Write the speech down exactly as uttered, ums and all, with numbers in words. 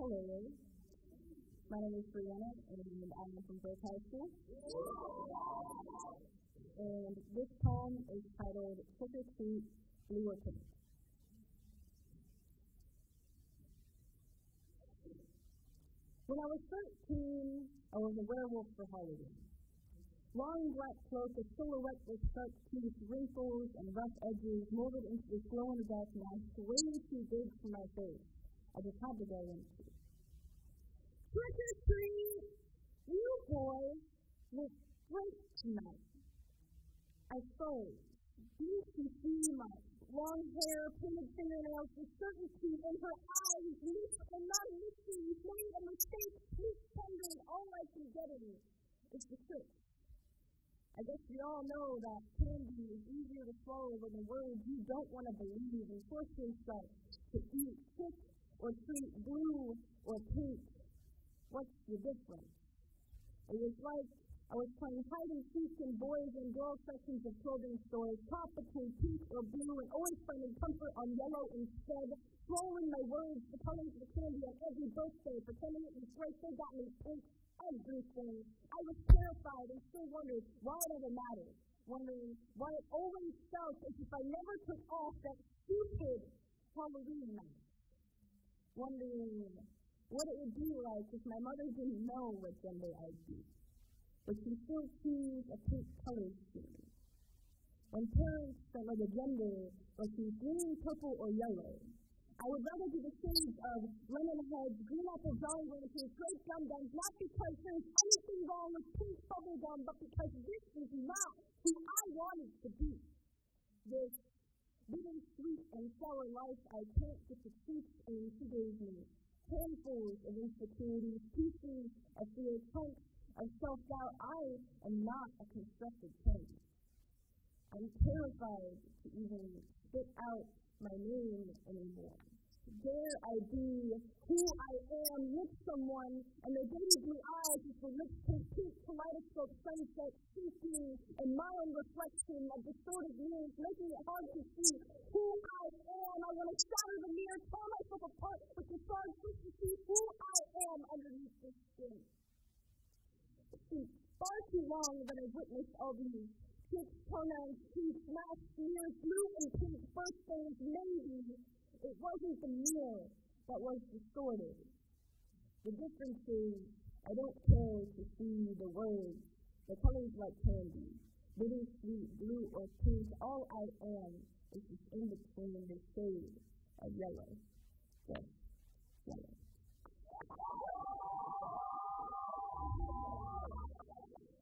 Hello. My name is Brianna, and I'm from Burl High School. And this poem is titled "Trick or Treat, Blue or Pink." When I was thirteen, I was a werewolf for Halloween. Long black cloak, a silhouette with sharp teeth, wrinkles, and rough edges molded into this glowing darkness, way too big for my face. I just had to go into. Trick or treat, you boys look great tonight. I froze. You can see my long hair, painted fingernails, the certainty in her eyes, leap and not missing, made a mistake, misgendering, all I can get in is the trick. I guess we all know that candy is easier to swallow than the words you don't want to believe, and force yourself to eat trick or treat blue or pink. What's the difference? It was like I was playing hide and seek in boys and girls sections of clothing stores, caught between pink or blue, and always finding comfort on yellow instead, throwing my words, the colors of the candy on every birthday, pretending it was right, they got me pink everything. I was terrified and still wondered why it ever mattered, wondering why it always felt as if I never took off that stupid Halloween night, wondering what it would be like if my mother didn't know what gender I'd be, but she still sees a pink color scheme. When parents don't know the gender, or she's green, purple, or yellow, I would rather be the shades of lemon heads, green apple jolly ranchers, grape gum gums, not because there's anything wrong with pink bubble gum, but because this is not who I wanted to be. This bittersweet and sour life I can't get to keep in today's news. Handfuls of insecurities, pieces of fear, chunks of self-doubt. I am not a constructed change. I'm terrified to even spit out my name anymore. Dare I be who I am with someone, and their baby blue eyes with the lips pink, pink kaleidoscope sunset, seeking and mild reflection of distorted mirrors, making it hard to see who I am. I want to shatter the mirror, tear myself apart with the stars just to see who I am underneath this skin. It's been far too long that I've witnessed all these tricks, pronouns, teeth, masks, mirrors, blue and pink birthdays, maybe. It wasn't the mirror that was distorted. The difference is, I don't care to see the words, the colors like candy, bittersweet, blue, or pink. All I am is just in between the shade of yellow. Yes, yellow.